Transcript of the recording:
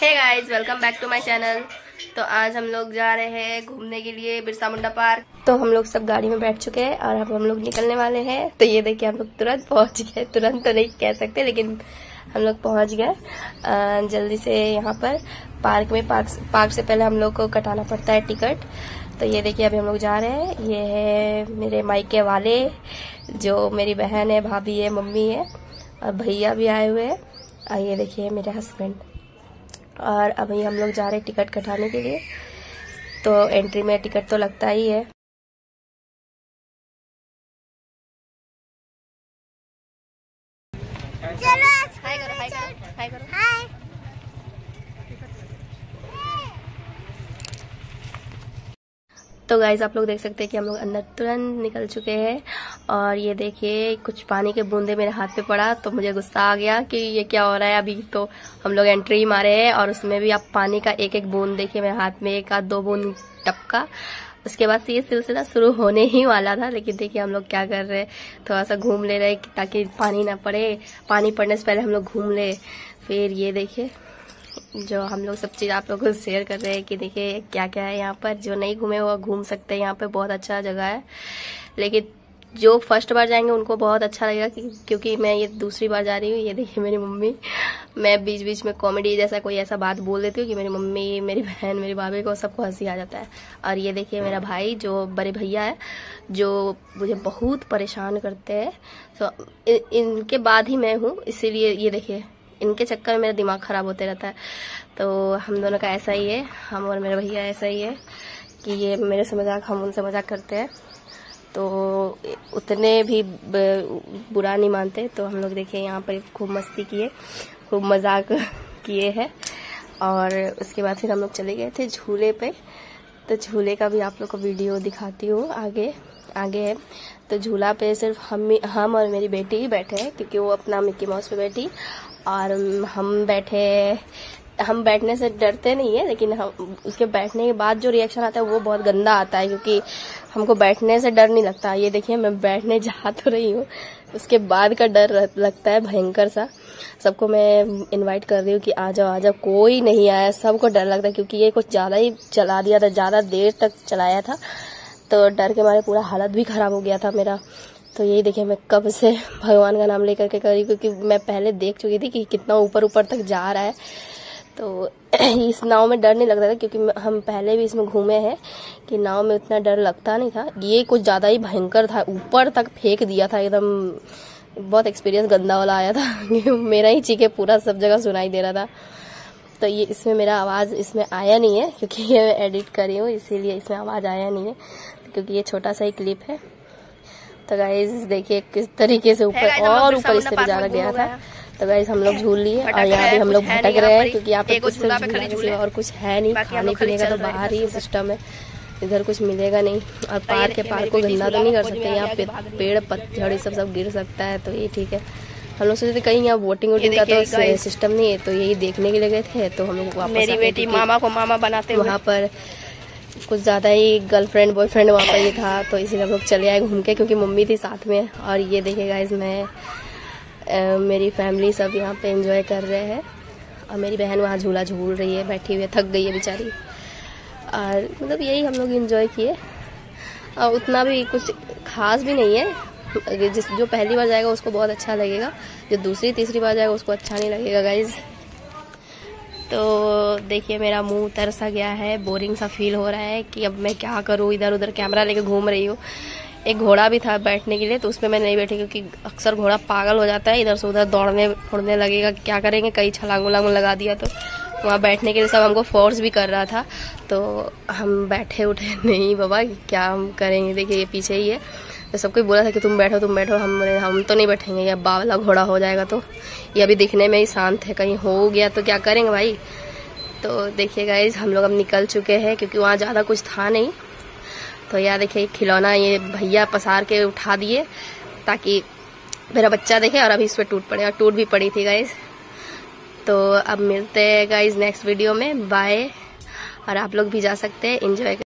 Hey guys, welcome back to my channel. तो आज हम लोग जा रहे हैं घूमने के लिए बिरसा मुंडा पार्क। तो हम लोग सब गाड़ी में बैठ चुके हैं और अब हम लोग निकलने वाले हैं। तो ये देखिए, हम लोग तुरंत पहुंच गए। तुरंत तो नहीं कह सकते, लेकिन हम लोग पहुंच गए जल्दी से यहाँ पर पार्क में। पार्क से पहले हम लोग को कटाना पड़ता है टिकट। तो ये देखिए, अभी हम लोग जा रहे हैं। ये है मेरे मायके वाले, जो मेरी बहन है, भाभी है, मम्मी है और भैया भी आए हुए हैं। और ये देखिए मेरे हस्बैंड। और अभी हम लोग जा रहे हैं टिकट कटाने के लिए। तो एंट्री में टिकट तो लगता ही है। चलो हाय करो, हाय करो, हाय करो, हाय। तो गाइज, आप लोग देख सकते हैं कि हम लोग अंदर तुरंत निकल चुके हैं। और ये देखिए, कुछ पानी के बूंदे मेरे हाथ पे पड़ा तो मुझे गुस्सा आ गया कि ये क्या हो रहा है। अभी तो हम लोग एंट्री मारे हैं और उसमें भी आप पानी का एक एक बूंद देखिए, मेरे हाथ में एक आध दो बूंद टपका। उसके बाद से ये सिलसिला शुरू होने ही वाला था, लेकिन देखिए हम लोग क्या कर रहे हैं, थोड़ा सा घूम ले रहे हैं ताकि पानी ना पड़े। पानी पड़ने से पहले हम लोग घूम ले। फिर ये देखिए, जो हम लोग सब चीज़ आप लोगों को शेयर कर रहे हैं कि देखिए क्या क्या है यहाँ पर। जो नहीं घूमे वो घूम सकते हैं, यहाँ पर बहुत अच्छा जगह है। लेकिन जो फर्स्ट बार जाएंगे उनको बहुत अच्छा लगेगा, क्योंकि मैं ये दूसरी बार जा रही हूँ। ये देखिए मेरी मम्मी। मैं बीच बीच में कॉमेडी जैसा कोई ऐसा बात बोल देती हूँ कि मेरी मम्मी, मेरी बहन, मेरी भाभी को सबको हंसी आ जाता है। और ये देखिए मेरा भाई, जो बड़े भैया है, जो मुझे बहुत परेशान करते हैं। तो इनके बाद ही मैं हूँ, इसीलिए ये देखिए इनके चक्कर में मेरा दिमाग ख़राब होते रहता है। तो हम दोनों का ऐसा ही है, हम और मेरे भैया ऐसा ही है कि ये मेरे से मजाक, हम उनसे मजाक करते हैं। तो उतने भी बुरा नहीं मानते। तो हम लोग देखिए यहाँ पर खूब मस्ती किए, खूब मजाक किए हैं। और उसके बाद फिर हम लोग चले गए थे झूले पे। तो झूले का भी आप लोग को वीडियो दिखाती हूँ, आगे आगे है। तो झूला पे सिर्फ हम और मेरी बेटी ही बैठे हैं, क्योंकि वो अपना मिक्की माउस पे बैठी और हम बैठे। हम बैठने से डरते नहीं है, लेकिन हम उसके बैठने के बाद जो रिएक्शन आता है वो बहुत गंदा आता है, क्योंकि हमको बैठने से डर नहीं लगता। ये देखिए, मैं बैठने जा तो रही हूँ, उसके बाद का डर लगता है भयंकर सा। सबको मैं इनवाइट कर रही हूँ कि आ जाओ आ जाओ, कोई नहीं आया। सबको डर लगता है, क्योंकि ये कुछ ज़्यादा ही चला दिया था, ज़्यादा देर तक चलाया था। तो डर के मारे पूरा हालत भी ख़राब हो गया था मेरा। तो यही देखिए, मैं कब से भगवान का नाम लेकर के कर रही, क्योंकि मैं पहले देख चुकी थी कि कितना ऊपर ऊपर तक जा रहा है। तो इस नाव में डर नहीं लगता था, क्योंकि हम पहले भी इसमें घूमे हैं कि नाव में उतना डर लगता नहीं था। ये कुछ ज़्यादा ही भयंकर था, ऊपर तक फेंक दिया था एकदम। बहुत एक्सपीरियंस गंदा वाला आया था। मेरा ही चीखे पूरा सब जगह सुनाई दे रहा था। तो ये इसमें मेरा आवाज़ इसमें आया नहीं है, क्योंकि ये एडिट कर रही हूँ, इसीलिए इसमें आवाज़ आया नहीं है, क्योंकि ये छोटा सा ही क्लिप है। तो गाइज देखिए किस तरीके से ऊपर और ऊपर इससे भी ज़्यादा गया था। तो गाइज हम लोग झूल लिए और यहाँ भी हम लोग भटक रहे हैं, क्योंकि यहाँ पे कुछ झूला और कुछ है नहीं। खाने पीने का तो बाहर ही सिस्टम है, इधर कुछ मिलेगा नहीं। और पार्क है, पार्क को गंदा तो नहीं कर सकते, यहाँ पे पेड़ पत्थर ये सब गिर सकता है। तो ये ठीक है, हम लोग सोचते कहीं यहाँ बोटिंग वोटिंग का तो सिस्टम नहीं है, तो यही देखने के लिए गए थे। तो हम लोग मेरी बेटी मामा को मामा बनाते हैं, वहाँ पर कुछ ज़्यादा ही गर्लफ्रेंड बॉयफ्रेंड वहाँ पर ही था। तो इसीलिए हम लोग चले आए घूम के, क्योंकि मम्मी थी साथ में। और ये देखिए गाइज, मेरी फैमिली सब यहाँ पे एंजॉय कर रहे हैं। और मेरी बहन वहाँ झूला झूल रही है बैठी हुई, थक गई है बेचारी। और मतलब यही हम लोग एंजॉय किए। और उतना भी कुछ खास भी नहीं है। जो पहली बार जाएगा उसको बहुत अच्छा लगेगा, जो दूसरी तीसरी बार जाएगा उसको अच्छा नहीं लगेगा गाइज़। तो देखिए मेरा मुंह उतर सा गया है, बोरिंग सा फील हो रहा है कि अब मैं क्या करूँ, इधर उधर कैमरा लेके घूम रही हूँ। एक घोड़ा भी था बैठने के लिए, तो उसमें मैं नहीं बैठी, क्योंकि अक्सर घोड़ा पागल हो जाता है, इधर से उधर दौड़ने फुड़ने लगेगा। क्या करेंगे, कई छलांग उलांग लगा दिया। तो वहाँ बैठने के लिए सब हमको फोर्स भी कर रहा था, तो हम बैठे उठे नहीं बाबा, क्या हम करेंगे। देखिए ये पीछे ही है, तो सबको बोला था कि तुम बैठो तुम बैठो। हम तो नहीं बैठेंगे, या बावला घोड़ा हो जाएगा। तो ये अभी दिखने में ही शांत है, कहीं हो गया तो क्या करेंगे भाई। तो देखिए गाइज, हम लोग अब निकल चुके हैं, क्योंकि वहाँ ज़्यादा कुछ था नहीं। तो यार देखिए खिलौना ये भैया पसार के उठा दिए ताकि मेरा बच्चा देखे, और अभी इस पर टूट पड़े, और टूट भी पड़ी थी गाइज। तो अब मिलते हैं गाइज नेक्स्ट वीडियो में, बाय। और आप लोग भी जा सकते हैं, एंजॉय।